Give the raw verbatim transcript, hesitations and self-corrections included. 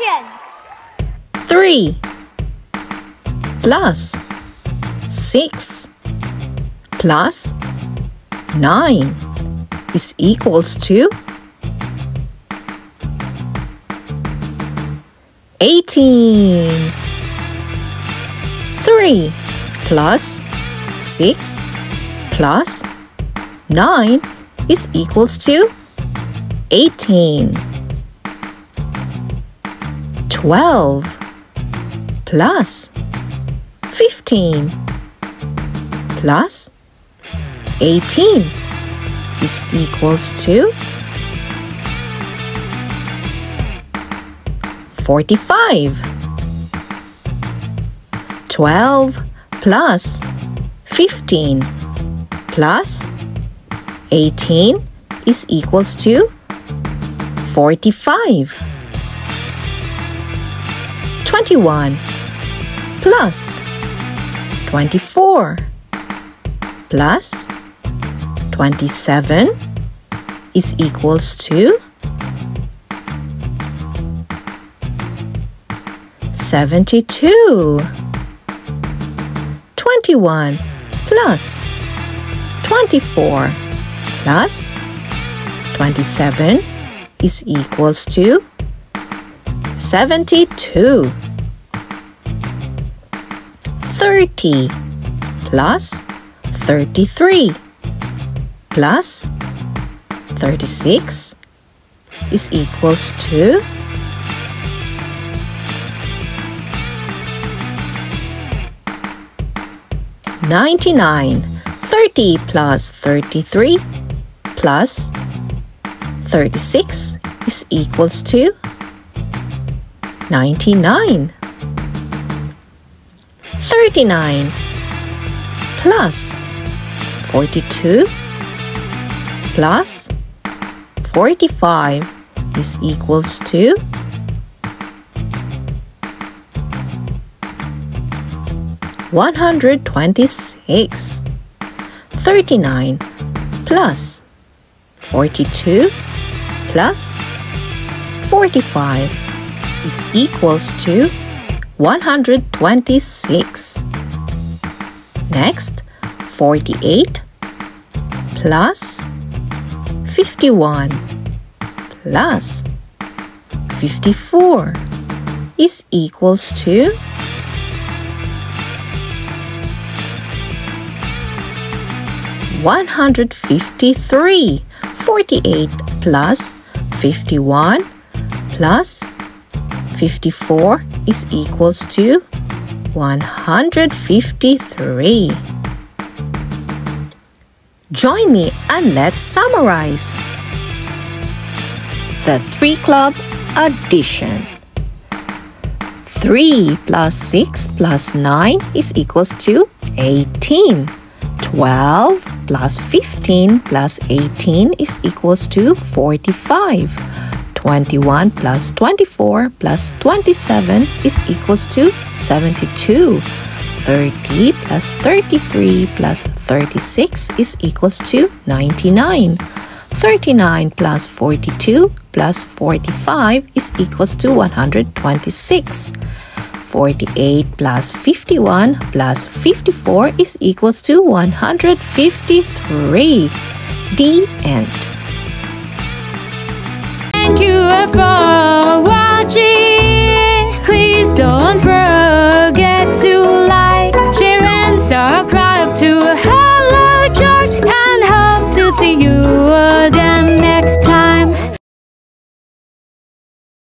Action! Three plus six plus nine is equals to eighteen. Three plus six plus nine is equals to eighteen. Twelve plus fifteen plus eighteen is equals to forty-five. Twelve plus fifteen plus eighteen is equals to forty-five. Twenty-one plus twenty-four plus twenty-seven is equals to seventy-two. Twenty-one plus twenty-four plus twenty-seven is equals to seventy-two. Thirty plus thirty-three plus thirty-six is equals to ninety-nine. Thirty plus thirty-three plus thirty-six is equals to ninety-nine. Thirty-nine plus forty-two plus forty-five is equals to one hundred twenty-six. Thirty-nine plus forty-two plus forty-five is equals to one hundred twenty-six. Next, forty-eight plus fifty-one plus fifty-four is equals to one hundred fifty-three. forty-eight plus fifty-one plus fifty-four is equals to one hundred fifty-three. Join me and let's summarize the three club addition. Three plus six plus nine is equals to eighteen. Twelve plus fifteen plus eighteen is equals to forty-five. Twenty-one plus twenty-four plus twenty-seven is equals to seventy-two. Thirty plus thirty-three plus thirty-six is equals to ninety-nine. Thirty-nine plus forty-two plus forty-five is equals to one hundred twenty-six. Forty-eight plus fifty-one plus fifty-four is equals to one hundred fifty-three. The end. Thank you, everyone.